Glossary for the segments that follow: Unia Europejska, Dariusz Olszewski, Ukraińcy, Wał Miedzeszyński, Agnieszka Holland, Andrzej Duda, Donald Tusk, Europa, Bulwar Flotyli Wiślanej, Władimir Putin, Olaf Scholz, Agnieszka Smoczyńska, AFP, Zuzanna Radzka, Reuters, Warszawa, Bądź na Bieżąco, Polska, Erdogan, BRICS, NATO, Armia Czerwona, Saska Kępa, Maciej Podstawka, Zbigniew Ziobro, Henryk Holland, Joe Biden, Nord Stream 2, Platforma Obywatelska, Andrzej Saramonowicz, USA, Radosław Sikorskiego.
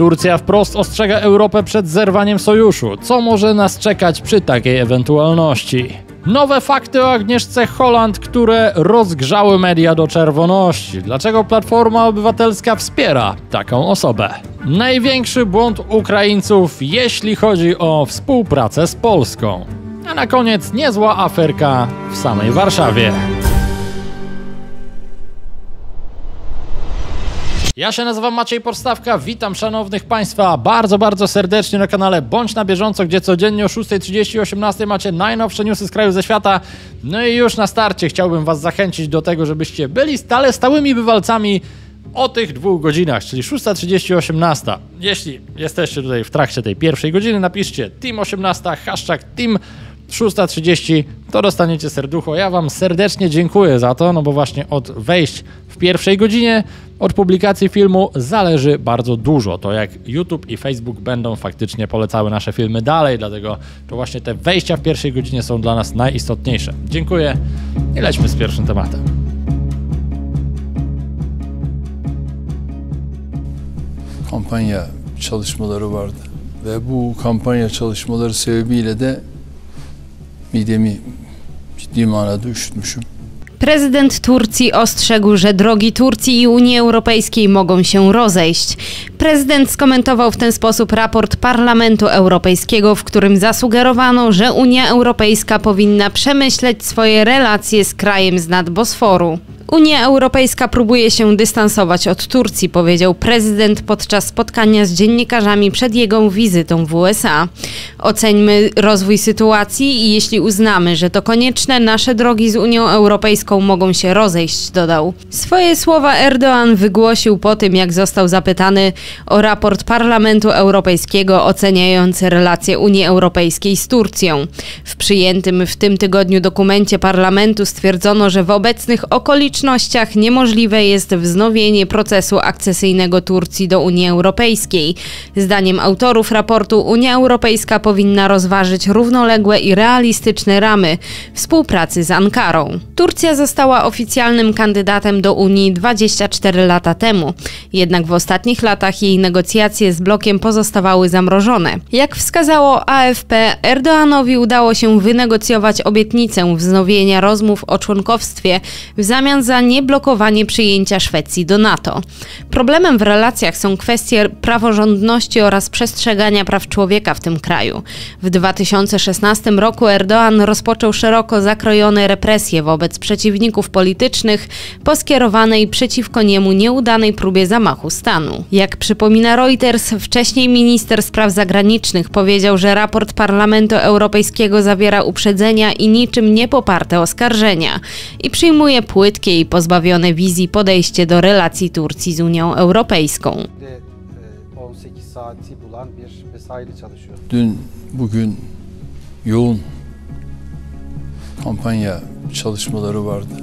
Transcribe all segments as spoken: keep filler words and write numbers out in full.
Turcja wprost ostrzega Europę przed zerwaniem sojuszu. Co może nas czekać przy takiej ewentualności? Nowe fakty o Agnieszce Holland, które rozgrzały media do czerwoności. Dlaczego Platforma Obywatelska wspiera taką osobę? Największy błąd Ukraińców, jeśli chodzi o współpracę z Polską. A na koniec niezła aferka w samej Warszawie. Ja się nazywam Maciej Podstawka, witam szanownych Państwa bardzo, bardzo serdecznie na kanale Bądź na Bieżąco, gdzie codziennie o szóstej trzydzieści i osiemnastej macie najnowsze newsy z kraju, ze świata. No i już na starcie chciałbym Was zachęcić do tego, żebyście byli stale stałymi bywalcami o tych dwóch godzinach, czyli szósta trzydzieści i osiemnasta. Jeśli jesteście tutaj w trakcie tej pierwszej godziny, napiszcie Team osiemnasta, hashtag Team szósta trzydzieści, to dostaniecie serducho. Ja Wam serdecznie dziękuję za to, no bo właśnie od wejść w pierwszej godzinie, od publikacji filmu zależy bardzo dużo. To jak YouTube i Facebook będą faktycznie polecały nasze filmy dalej, dlatego to właśnie te wejścia w pierwszej godzinie są dla nas najistotniejsze. Dziękuję i lećmy z pierwszym tematem. Kampanya çalışmaları vardı ve bu kampanya çalışmaları sebebiyle de midemi ciddi manada üşütmüşüm. Prezydent Turcji ostrzegł, że drogi Turcji i Unii Europejskiej mogą się rozejść. Prezydent skomentował w ten sposób raport Parlamentu Europejskiego, w którym zasugerowano, że Unia Europejska powinna przemyśleć swoje relacje z krajem z nad Bosforu. Unia Europejska próbuje się dystansować od Turcji, powiedział prezydent podczas spotkania z dziennikarzami przed jego wizytą w U S A. Oceńmy rozwój sytuacji i jeśli uznamy, że to konieczne, nasze drogi z Unią Europejską mogą się rozejść, dodał. Swoje słowa Erdogan wygłosił po tym, jak został zapytany o raport Parlamentu Europejskiego oceniający relacje Unii Europejskiej z Turcją. W przyjętym w tym tygodniu dokumencie parlamentu stwierdzono, że w obecnych okolicznościach W okolicznościach niemożliwe jest wznowienie procesu akcesyjnego Turcji do Unii Europejskiej. Zdaniem autorów raportu Unia Europejska powinna rozważyć równoległe i realistyczne ramy współpracy z Ankarą. Turcja została oficjalnym kandydatem do Unii dwadzieścia cztery lata temu, jednak w ostatnich latach jej negocjacje z blokiem pozostawały zamrożone. Jak wskazało A F P, Erdoğanowi udało się wynegocjować obietnicę wznowienia rozmów o członkostwie w zamian za nieblokowanie przyjęcia Szwecji do NATO. Problemem w relacjach są kwestie praworządności oraz przestrzegania praw człowieka w tym kraju. W dwa tysiące szesnastym roku Erdogan rozpoczął szeroko zakrojone represje wobec przeciwników politycznych po skierowanej przeciwko niemu nieudanej próbie zamachu stanu. Jak przypomina Reuters, wcześniej minister spraw zagranicznych powiedział, że raport Parlamentu Europejskiego zawiera uprzedzenia i niczym niepoparte oskarżenia i przyjmuje płytki i pozbawione wizji podejście do relacji Turcji z Unią Europejską. Dün, bugün yoğun kampanya çalışmaları vardı.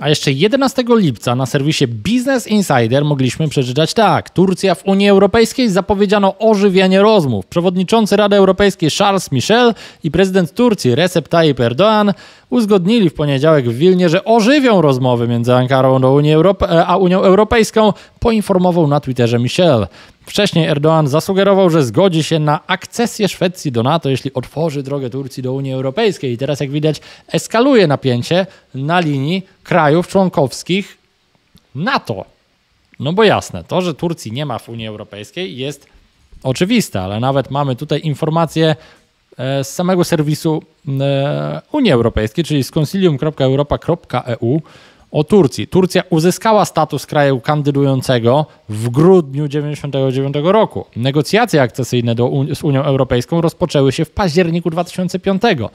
A jeszcze jedenastego lipca na serwisie Business Insider mogliśmy przeczytać tak. Turcja w Unii Europejskiej zapowiedziano ożywienie rozmów. Przewodniczący Rady Europejskiej Charles Michel i prezydent Turcji Recep Tayyip Erdoğan uzgodnili w poniedziałek w Wilnie, że ożywią rozmowy między Ankarą do Unii Europe- a Unią Europejską, poinformował na Twitterze Michel. Wcześniej Erdogan zasugerował, że zgodzi się na akcesję Szwecji do NATO, jeśli otworzy drogę Turcji do Unii Europejskiej. I teraz, jak widać, eskaluje napięcie na linii krajów członkowskich NATO. No bo jasne, to, że Turcji nie ma w Unii Europejskiej, jest oczywiste, ale nawet mamy tutaj informację z samego serwisu Unii Europejskiej, czyli z konsilium kropka europa kropka e u, o Turcji. Turcja uzyskała status kraju kandydującego w grudniu tysiąc dziewięćset dziewięćdziesiątego dziewiątego roku. Negocjacje akcesyjne do, z Unią Europejską rozpoczęły się w październiku dwa tysiące piątego,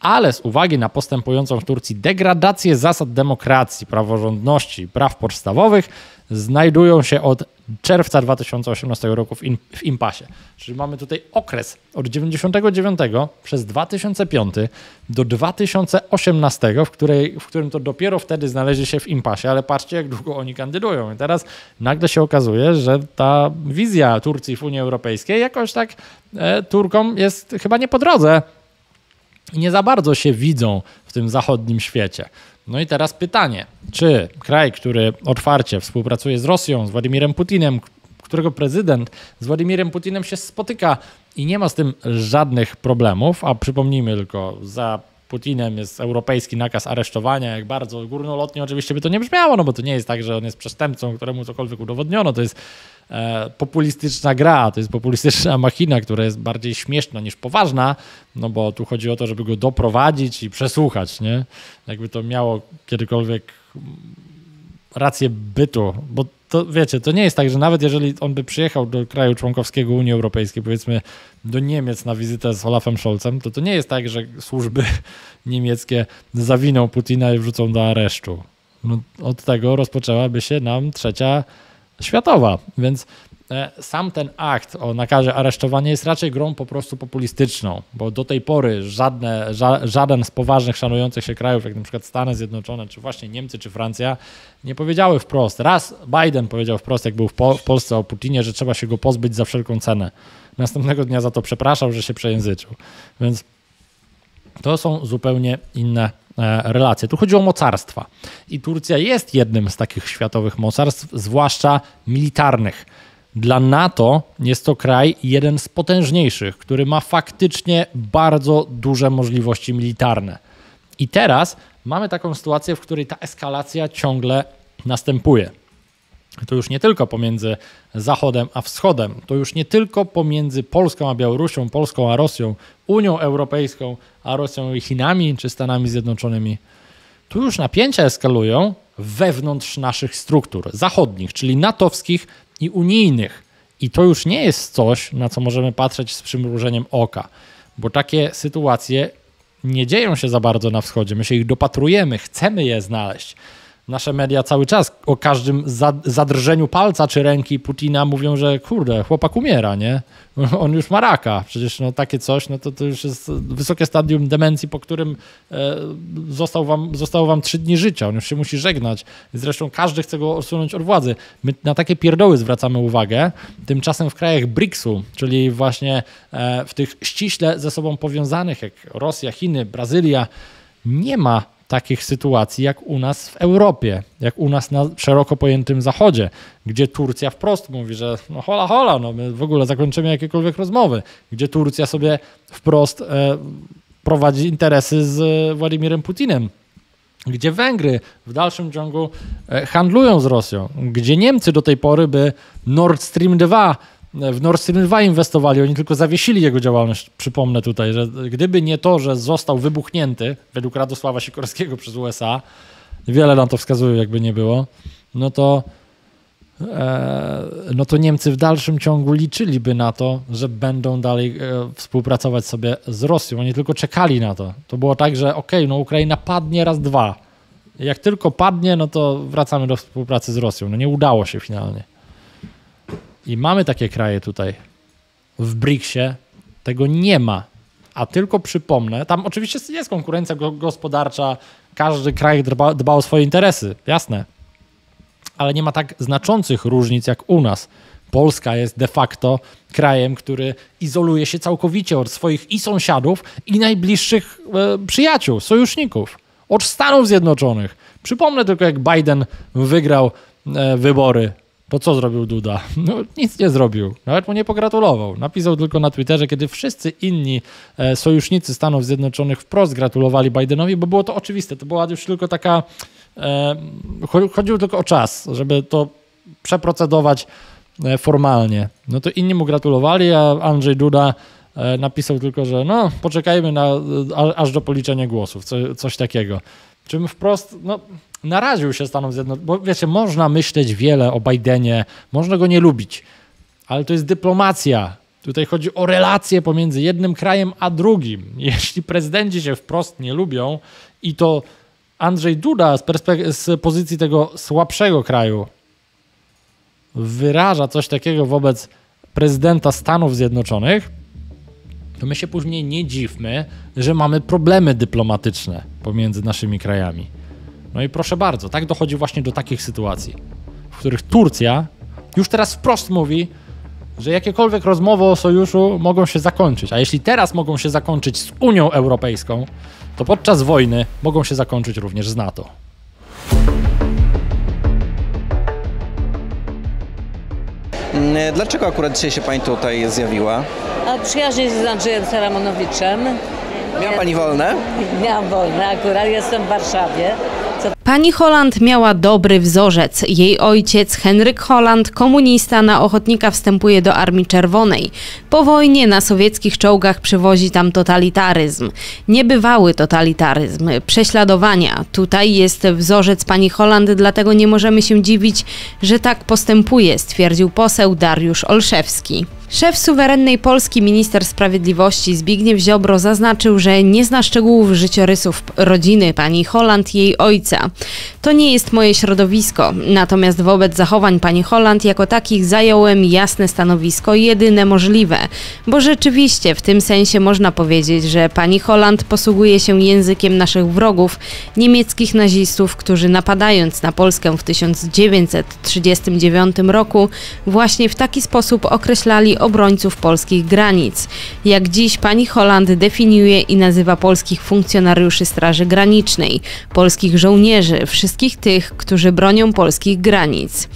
ale z uwagi na postępującą w Turcji degradację zasad demokracji, praworządności i praw podstawowych znajdują się od czerwca dwa tysiące osiemnastego roku w, in, w impasie. Czyli mamy tutaj okres od dziewięćdziesiątego dziewiątego przez dwa tysiące piąty do dwa tysiące osiemnastego, w, której, w którym to dopiero wtedy znaleźli się w impasie, ale patrzcie, jak długo oni kandydują. I teraz nagle się okazuje, że ta wizja Turcji w Unii Europejskiej jakoś tak e, Turkom jest chyba nie po drodze. I nie za bardzo się widzą w tym zachodnim świecie. No i teraz pytanie, czy kraj, który otwarcie współpracuje z Rosją, z Władimirem Putinem, którego prezydent z Władimirem Putinem się spotyka i nie ma z tym żadnych problemów, a przypomnijmy tylko, za Putinem jest europejski nakaz aresztowania, jak bardzo górnolotnie oczywiście by to nie brzmiało, no bo to nie jest tak, że on jest przestępcą, któremu cokolwiek udowodniono, to jest e, populistyczna gra, to jest populistyczna machina, która jest bardziej śmieszna niż poważna, no bo tu chodzi o to, żeby go doprowadzić i przesłuchać, nie? Jakby to miało kiedykolwiek rację bytu, bo to wiecie, to nie jest tak, że nawet jeżeli on by przyjechał do kraju członkowskiego Unii Europejskiej, powiedzmy do Niemiec na wizytę z Olafem Scholzem, to to nie jest tak, że służby niemieckie zawiną Putina i wrzucą do aresztu. No, od tego rozpoczęłaby się nam trzecia światowa, więc e, sam ten akt o nakazie aresztowania jest raczej grą po prostu populistyczną, bo do tej pory żadne, ża żaden z poważnych, szanujących się krajów, jak na przykład Stany Zjednoczone, czy właśnie Niemcy, czy Francja, nie powiedziały wprost. Raz Biden powiedział wprost, jak był w, po w Polsce, o Putinie, że trzeba się go pozbyć za wszelką cenę. Następnego dnia za to przepraszał, że się przejęzyczył. Więc to są zupełnie inne e, relacje. Tu chodzi o mocarstwa. I Turcja jest jednym z takich światowych mocarstw, zwłaszcza militarnych. Dla NATO jest to kraj jeden z potężniejszych, który ma faktycznie bardzo duże możliwości militarne. I teraz mamy taką sytuację, w której ta eskalacja ciągle następuje. To już nie tylko pomiędzy Zachodem a Wschodem, to już nie tylko pomiędzy Polską a Białorusią, Polską a Rosją, Unią Europejską a Rosją i Chinami czy Stanami Zjednoczonymi. Tu już napięcia eskalują wewnątrz naszych struktur zachodnich, czyli natowskich i unijnych. I to już nie jest coś, na co możemy patrzeć z przymrużeniem oka, bo takie sytuacje nie dzieją się za bardzo na wschodzie. My się ich dopatrujemy, chcemy je znaleźć. Nasze media cały czas o każdym zadrżeniu palca czy ręki Putina mówią, że kurde, chłopak umiera, nie? On już ma raka. Przecież no, takie coś, no to, to już jest wysokie stadium demencji, po którym e, został wam, zostało wam trzy dni życia. On już się musi żegnać. Zresztą każdy chce go odsunąć od władzy. My na takie pierdoły zwracamy uwagę. Tymczasem w krajach briksu, czyli właśnie e, w tych ściśle ze sobą powiązanych, jak Rosja, Chiny, Brazylia, nie ma takich sytuacji jak u nas w Europie, jak u nas na szeroko pojętym Zachodzie, gdzie Turcja wprost mówi, że no hola hola, no my w ogóle zakończymy jakiekolwiek rozmowy, gdzie Turcja sobie wprost e, prowadzi interesy z Władimirem Putinem, gdzie Węgry w dalszym ciągu e, handlują z Rosją, gdzie Niemcy do tej pory by Nord Stream dwa w Nord Stream dwa inwestowali, oni tylko zawiesili jego działalność. Przypomnę tutaj, że gdyby nie to, że został wybuchnięty według Radosława Sikorskiego przez U S A, wiele nam to wskazuje, jakby nie było, no to, e, no to Niemcy w dalszym ciągu liczyliby na to, że będą dalej e, współpracować sobie z Rosją. Oni tylko czekali na to. To było tak, że okej, no Ukraina padnie raz, dwa. Jak tylko padnie, no to wracamy do współpracy z Rosją. No nie udało się finalnie. I mamy takie kraje tutaj. W briksie tego nie ma. A tylko przypomnę, tam oczywiście jest konkurencja gospodarcza, każdy kraj dba, dba o swoje interesy, jasne. Ale nie ma tak znaczących różnic jak u nas. Polska jest de facto krajem, który izoluje się całkowicie od swoich i sąsiadów, i najbliższych e, przyjaciół, sojuszników. Od Stanów Zjednoczonych. Przypomnę tylko, jak Biden wygrał e, wybory. To co zrobił Duda? No nic nie zrobił. Nawet mu nie pogratulował. Napisał tylko na Twitterze, kiedy wszyscy inni sojusznicy Stanów Zjednoczonych wprost gratulowali Bidenowi, bo było to oczywiste. To była już tylko taka... E, chodziło tylko o czas, żeby to przeprocedować formalnie. No to inni mu gratulowali, a Andrzej Duda napisał tylko, że no poczekajmy na, aż do policzenia głosów. Co, coś takiego. Czym wprost... No, naraził się Stanom Zjednoczonym, bo wiecie, można myśleć wiele o Bidenie, można go nie lubić, ale to jest dyplomacja. Tutaj chodzi o relacje pomiędzy jednym krajem a drugim. Jeśli prezydenci się wprost nie lubią i to Andrzej Duda z, z pozycji tego słabszego kraju wyraża coś takiego wobec prezydenta Stanów Zjednoczonych, to my się później nie dziwmy, że mamy problemy dyplomatyczne pomiędzy naszymi krajami. No i proszę bardzo, tak dochodzi właśnie do takich sytuacji, w których Turcja już teraz wprost mówi, że jakiekolwiek rozmowy o sojuszu mogą się zakończyć, a jeśli teraz mogą się zakończyć z Unią Europejską, to podczas wojny mogą się zakończyć również z NATO. Dlaczego akurat dzisiaj się Pani tutaj zjawiła? Przyjaźń z Andrzejem Saramonowiczem. Miała Pani wolne? Miałam wolne, akurat jestem w Warszawie. Pani Holland miała dobry wzorzec. Jej ojciec, Henryk Holland, komunista, na ochotnika wstępuje do Armii Czerwonej. Po wojnie na sowieckich czołgach przywozi tam totalitaryzm. Niebywały totalitaryzm, prześladowania. Tutaj jest wzorzec pani Holland, dlatego nie możemy się dziwić, że tak postępuje, stwierdził poseł Dariusz Olszewski. Szef suwerennej Polski, minister sprawiedliwości Zbigniew Ziobro zaznaczył, że nie zna szczegółów życiorysów rodziny pani Holland, jej ojca. To nie jest moje środowisko, natomiast wobec zachowań pani Holland jako takich zająłem jasne stanowisko, jedyne możliwe, bo rzeczywiście w tym sensie można powiedzieć, że pani Holland posługuje się językiem naszych wrogów, niemieckich nazistów, którzy napadając na Polskę w tysiąc dziewięćset trzydziestym dziewiątym roku właśnie w taki sposób określali obrońców polskich granic. Jak dziś pani Holland definiuje i nazywa polskich funkcjonariuszy Straży Granicznej, polskich żołnierzy, wszystkich tych, którzy bronią polskich granic.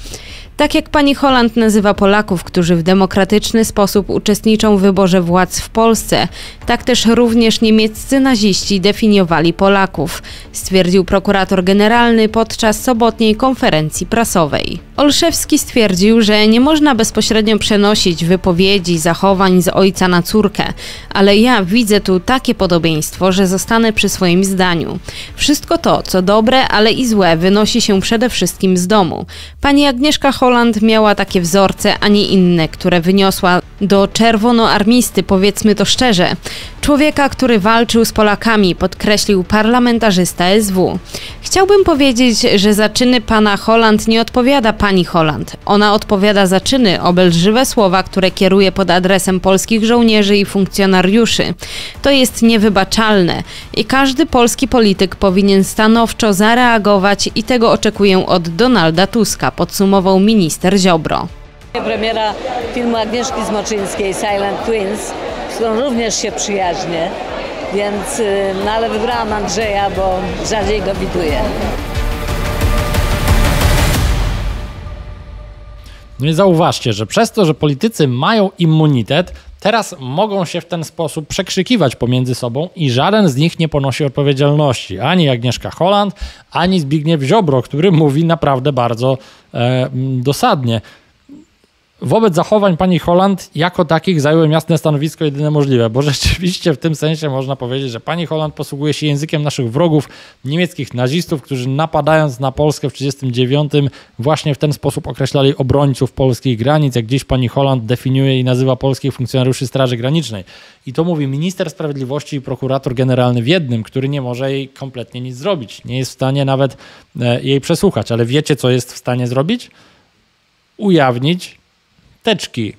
Tak jak pani Holland nazywa Polaków, którzy w demokratyczny sposób uczestniczą w wyborze władz w Polsce, tak też również niemieccy naziści definiowali Polaków, stwierdził prokurator generalny podczas sobotniej konferencji prasowej. Olszewski stwierdził, że nie można bezpośrednio przenosić wypowiedzi, zachowań z ojca na córkę, ale ja widzę tu takie podobieństwo, że zostanę przy swoim zdaniu. Wszystko to, co dobre, ale i złe, wynosi się przede wszystkim z domu. Pani Agnieszka Holland miała takie wzorce, a nie inne, które wyniosła do czerwonoarmisty, powiedzmy to szczerze. Człowieka, który walczył z Polakami, podkreślił parlamentarzysta S W. Chciałbym powiedzieć, że za czyny pana Holland nie odpowiada pani Holland. Ona odpowiada za czyny, obelżywe słowa, które kieruje pod adresem polskich żołnierzy i funkcjonariuszy. To jest niewybaczalne i każdy polski polityk powinien stanowczo zareagować i tego oczekuję od Donalda Tuska, podsumował minister Ziobro. Premiera filmu Agnieszki Smoczyńskiej, Silent Twins, z którą również się przyjaźnię, więc, no ale wybrałam Andrzeja, bo rzadziej go widuję. No i zauważcie, że przez to, że politycy mają immunitet, teraz mogą się w ten sposób przekrzykiwać pomiędzy sobą i żaden z nich nie ponosi odpowiedzialności. Ani Agnieszka Holland, ani Zbigniew Ziobro, który mówi naprawdę bardzo e, dosadnie. Wobec zachowań pani Holland jako takich zająłem jasne stanowisko, jedyne możliwe, bo rzeczywiście w tym sensie można powiedzieć, że pani Holland posługuje się językiem naszych wrogów, niemieckich nazistów, którzy napadając na Polskę w tysiąc dziewięćset trzydziestym dziewiątym właśnie w ten sposób określali obrońców polskich granic, jak dziś pani Holland definiuje i nazywa polskich funkcjonariuszy Straży Granicznej. I to mówi minister sprawiedliwości i prokurator generalny w jednym, który nie może jej kompletnie nic zrobić, nie jest w stanie nawet jej przesłuchać, ale wiecie, co jest w stanie zrobić? Ujawnić teczki.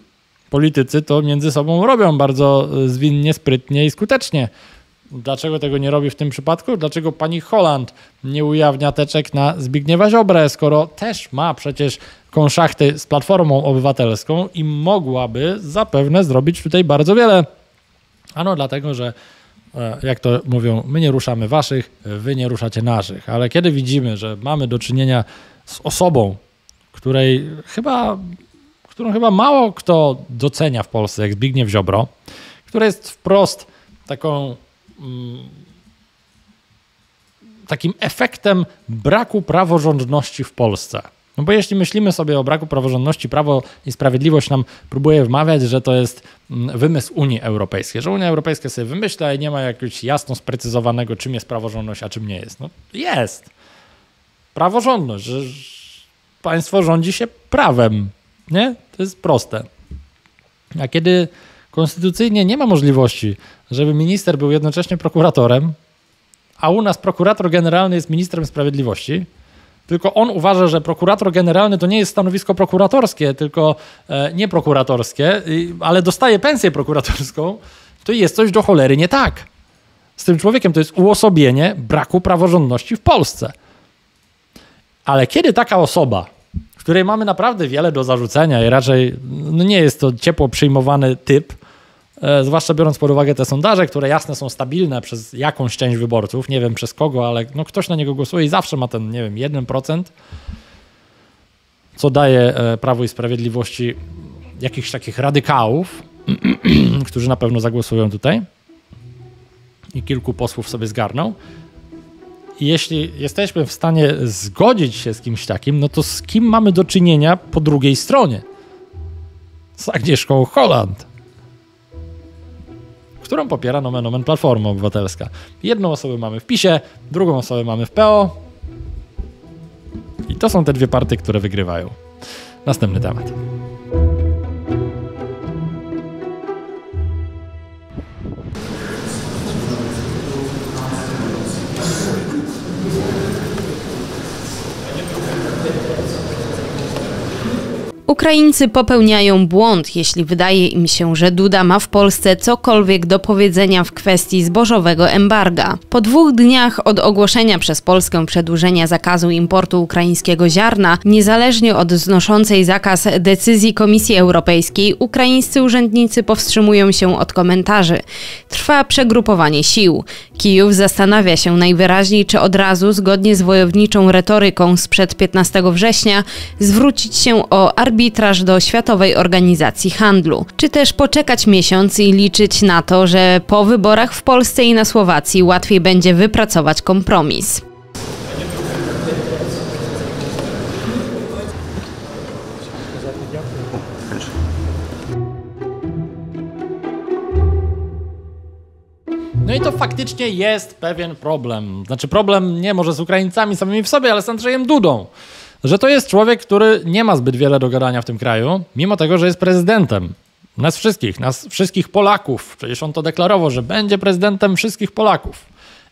Politycy to między sobą robią bardzo zwinnie, sprytnie i skutecznie. Dlaczego tego nie robi w tym przypadku? Dlaczego pani Holland nie ujawnia teczek na Zbigniewa Ziobrę, skoro też ma przecież konszachty z Platformą Obywatelską i mogłaby zapewne zrobić tutaj bardzo wiele? Ano dlatego, że jak to mówią, my nie ruszamy waszych, wy nie ruszacie naszych. Ale kiedy widzimy, że mamy do czynienia z osobą, której chyba... którą chyba mało kto docenia w Polsce, jak Zbigniew Ziobro, która jest wprost taką, takim efektem braku praworządności w Polsce. No bo jeśli myślimy sobie o braku praworządności, Prawo i Sprawiedliwość nam próbuje wmawiać, że to jest wymysł Unii Europejskiej, że Unia Europejska sobie wymyśla i nie ma jakiegoś jasno sprecyzowanego, czym jest praworządność, a czym nie jest. No jest. Praworządność, że państwo rządzi się prawem. Nie? To jest proste. A kiedy konstytucyjnie nie ma możliwości, żeby minister był jednocześnie prokuratorem, a u nas prokurator generalny jest ministrem sprawiedliwości, tylko on uważa, że prokurator generalny to nie jest stanowisko prokuratorskie, tylko e, nie prokuratorskie, i, ale dostaje pensję prokuratorską, to jest coś do cholery nie tak. Z tym człowiekiem to jest uosobienie braku praworządności w Polsce. Ale kiedy taka osoba, której mamy naprawdę wiele do zarzucenia i raczej no nie jest to ciepło przyjmowany typ, e, zwłaszcza biorąc pod uwagę te sondaże, które jasne są stabilne przez jakąś część wyborców, nie wiem przez kogo, ale no ktoś na niego głosuje i zawsze ma ten, nie wiem, jeden procent, co daje e, Prawu i Sprawiedliwości jakichś takich radykałów, którzy na pewno zagłosują tutaj i kilku posłów sobie zgarną. I jeśli jesteśmy w stanie zgodzić się z kimś takim, no to z kim mamy do czynienia po drugiej stronie? Z Agnieszką Holland, którą popiera nomen omen Platforma Obywatelska. Jedną osobę mamy w PiSie, drugą osobę mamy w P O i to są te dwie partie, które wygrywają. Następny temat. Ukraińcy popełniają błąd, jeśli wydaje im się, że Duda ma w Polsce cokolwiek do powiedzenia w kwestii zbożowego embarga. Po dwóch dniach od ogłoszenia przez Polskę przedłużenia zakazu importu ukraińskiego ziarna, niezależnie od znoszącej zakaz decyzji Komisji Europejskiej, ukraińscy urzędnicy powstrzymują się od komentarzy. Trwa przegrupowanie sił. Kijów zastanawia się najwyraźniej, czy od razu, zgodnie z wojowniczą retoryką sprzed piętnastego września, zwrócić się o arbitraż arbitraż do Światowej Organizacji Handlu. Czy też poczekać miesiąc i liczyć na to, że po wyborach w Polsce i na Słowacji łatwiej będzie wypracować kompromis. No i to faktycznie jest pewien problem. Znaczy problem nie może z Ukraińcami samymi w sobie, ale z Andrzejem Dudą. Że to jest człowiek, który nie ma zbyt wiele do gadania w tym kraju, mimo tego, że jest prezydentem. Nas wszystkich, nas wszystkich Polaków. Przecież on to deklarował, że będzie prezydentem wszystkich Polaków.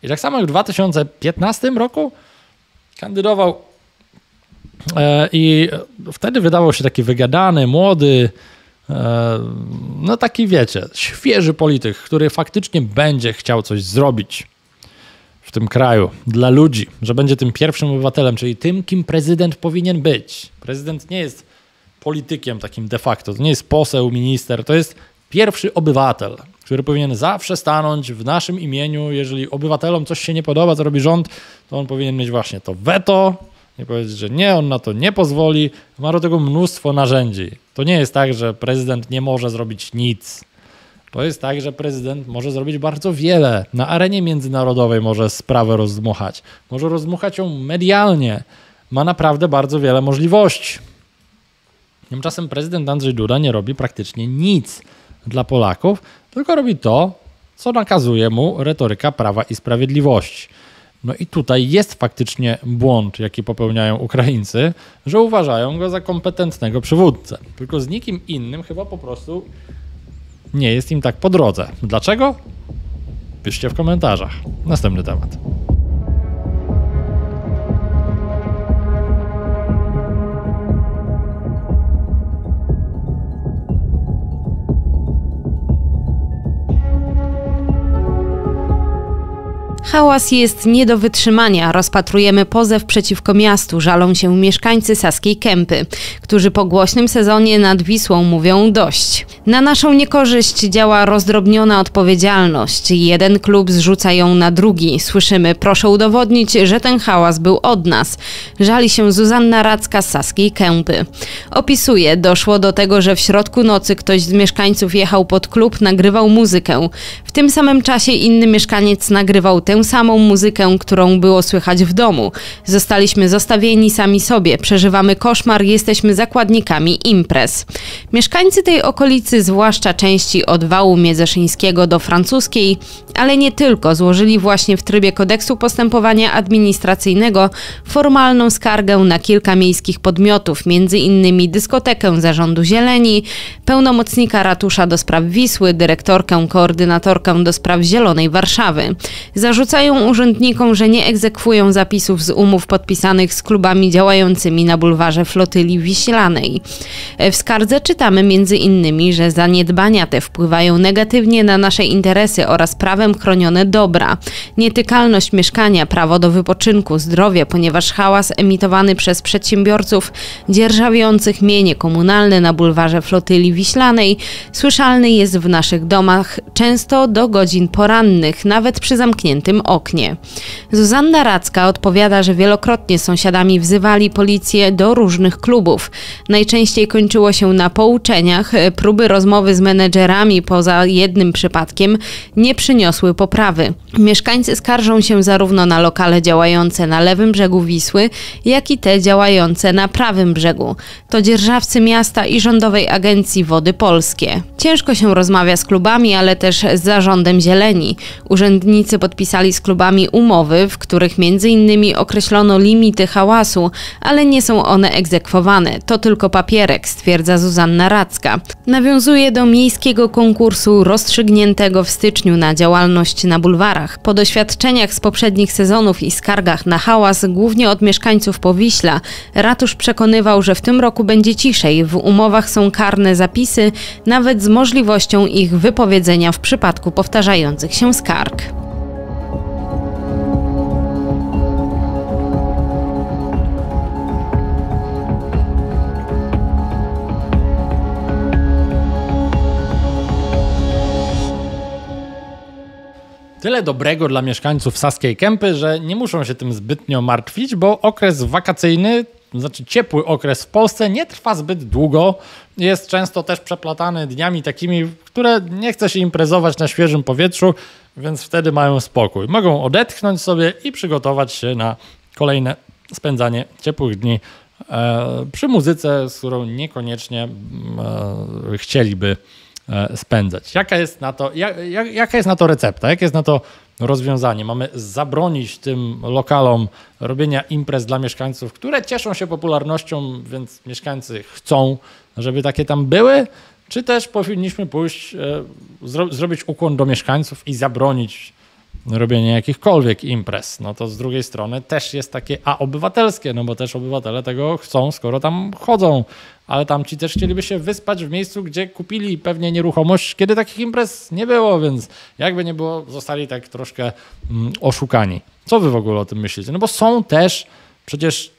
I tak samo jak w dwa tysiące piętnastym roku kandydował e, i wtedy wydawał się taki wygadany, młody, e, no taki wiecie, świeży polityk, który faktycznie będzie chciał coś zrobić w tym kraju, dla ludzi, że będzie tym pierwszym obywatelem, czyli tym, kim prezydent powinien być. Prezydent nie jest politykiem takim de facto, to nie jest poseł, minister, to jest pierwszy obywatel, który powinien zawsze stanąć w naszym imieniu. Jeżeli obywatelom coś się nie podoba, co robi rząd, to on powinien mieć właśnie to weto, nie powiedzieć, że nie, on na to nie pozwoli, ma do tego mnóstwo narzędzi. To nie jest tak, że prezydent nie może zrobić nic. To jest tak, że prezydent może zrobić bardzo wiele. Na arenie międzynarodowej może sprawę rozdmuchać. Może rozdmuchać ją medialnie. Ma naprawdę bardzo wiele możliwości. Tymczasem prezydent Andrzej Duda nie robi praktycznie nic dla Polaków, tylko robi to, co nakazuje mu retoryka Prawa i Sprawiedliwości. No i tutaj jest faktycznie błąd, jaki popełniają Ukraińcy, że uważają go za kompetentnego przywódcę. Tylko z nikim innym chyba po prostu nie jest im tak po drodze. Dlaczego? Piszcie w komentarzach. Następny temat. Hałas jest nie do wytrzymania. Rozpatrujemy pozew przeciwko miastu. Żalą się mieszkańcy Saskiej Kępy, którzy po głośnym sezonie nad Wisłą mówią dość. Na naszą niekorzyść działa rozdrobniona odpowiedzialność. Jeden klub zrzuca ją na drugi. Słyszymy, proszę udowodnić, że ten hałas był od nas. Żali się Zuzanna Radzka z Saskiej Kępy. Opisuje, doszło do tego, że w środku nocy ktoś z mieszkańców jechał pod klub, nagrywał muzykę. W tym samym czasie inny mieszkaniec nagrywał tę samą muzykę, którą było słychać w domu. Zostaliśmy zostawieni sami sobie, przeżywamy koszmar, jesteśmy zakładnikami imprez. Mieszkańcy tej okolicy, zwłaszcza części od Wału Miedzeszyńskiego do Francuskiej, ale nie tylko, złożyli właśnie w trybie kodeksu postępowania administracyjnego formalną skargę na kilka miejskich podmiotów, między innymi dyskotekę Zarządu Zieleni, pełnomocnika ratusza do spraw Wisły, dyrektorkę, koordynatorkę do spraw Zielonej Warszawy. Zarzucają zarzucają urzędnikom, że nie egzekwują zapisów z umów podpisanych z klubami działającymi na bulwarze Flotyli Wiślanej. W skardze czytamy między innymi, że zaniedbania te wpływają negatywnie na nasze interesy oraz prawem chronione dobra, nietykalność mieszkania, prawo do wypoczynku, zdrowie, ponieważ hałas emitowany przez przedsiębiorców dzierżawiących mienie komunalne na bulwarze Flotyli Wiślanej słyszalny jest w naszych domach często do godzin porannych, nawet przy zamkniętym oknie. Zuzanna Radzka odpowiada, że wielokrotnie sąsiadami wzywali policję do różnych klubów. Najczęściej kończyło się na pouczeniach, próby rozmowy z menedżerami poza jednym przypadkiem nie przyniosły poprawy. Mieszkańcy skarżą się zarówno na lokale działające na lewym brzegu Wisły, jak i te działające na prawym brzegu. To dzierżawcy miasta i rządowej agencji Wody Polskie. Ciężko się rozmawia z klubami, ale też z zarządem Zieleni. Urzędnicy podpisali z klubami umowy, w których między innymi określono limity hałasu, ale nie są one egzekwowane. To tylko papierek, stwierdza Zuzanna Radzka. Nawiązuje do miejskiego konkursu rozstrzygniętego w styczniu na działalność na bulwarach. Po doświadczeniach z poprzednich sezonów i skargach na hałas, głównie od mieszkańców Powiśla, ratusz przekonywał, że w tym roku będzie ciszej. W umowach są karne zapisy, nawet z możliwością ich wypowiedzenia w przypadku powtarzających się skarg. Tyle dobrego dla mieszkańców Saskiej Kępy, że nie muszą się tym zbytnio martwić, bo okres wakacyjny, to znaczy ciepły okres w Polsce, nie trwa zbyt długo. Jest często też przeplatany dniami takimi, które nie chce się imprezować na świeżym powietrzu, więc wtedy mają spokój. Mogą odetchnąć sobie i przygotować się na kolejne spędzanie ciepłych dni e, przy muzyce, z którą niekoniecznie e, chcieliby e, spędzać. Jaka jest na to, jak, jak, jaka jest na to recepta? Jakie jest na to rozwiązanie? Mamy zabronić tym lokalom robienia imprez dla mieszkańców, które cieszą się popularnością, więc mieszkańcy chcą, żeby takie tam były, czy też powinniśmy pójść, zro zrobić ukłon do mieszkańców i zabronić robienia jakichkolwiek imprez? No to z drugiej strony też jest takie a obywatelskie, no bo też obywatele tego chcą, skoro tam chodzą, ale tamci też chcieliby się wyspać w miejscu, gdzie kupili pewnie nieruchomość, kiedy takich imprez nie było, więc jakby nie było, zostali tak troszkę mm, oszukani. Co wy w ogóle o tym myślicie? No bo są też przecież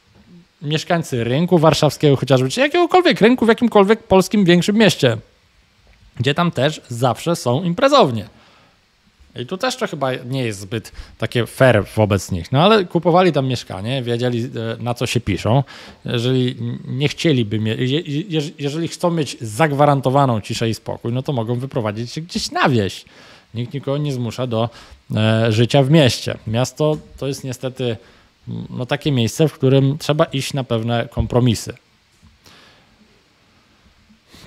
mieszkańcy rynku warszawskiego chociażby, czy jakiegokolwiek rynku w jakimkolwiek polskim większym mieście, gdzie tam też zawsze są imprezownie. I tu też to chyba nie jest zbyt takie fair wobec nich. No ale kupowali tam mieszkanie, wiedzieli, na co się piszą. Jeżeli nie chcieliby, jeżeli chcą mieć zagwarantowaną ciszę i spokój, no to mogą wyprowadzić się gdzieś na wieś. Nikt nikogo nie zmusza do życia w mieście. Miasto to jest niestety no, takie miejsce, w którym trzeba iść na pewne kompromisy.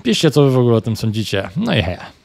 Piszcie, co wy w ogóle o tym sądzicie. No i heja.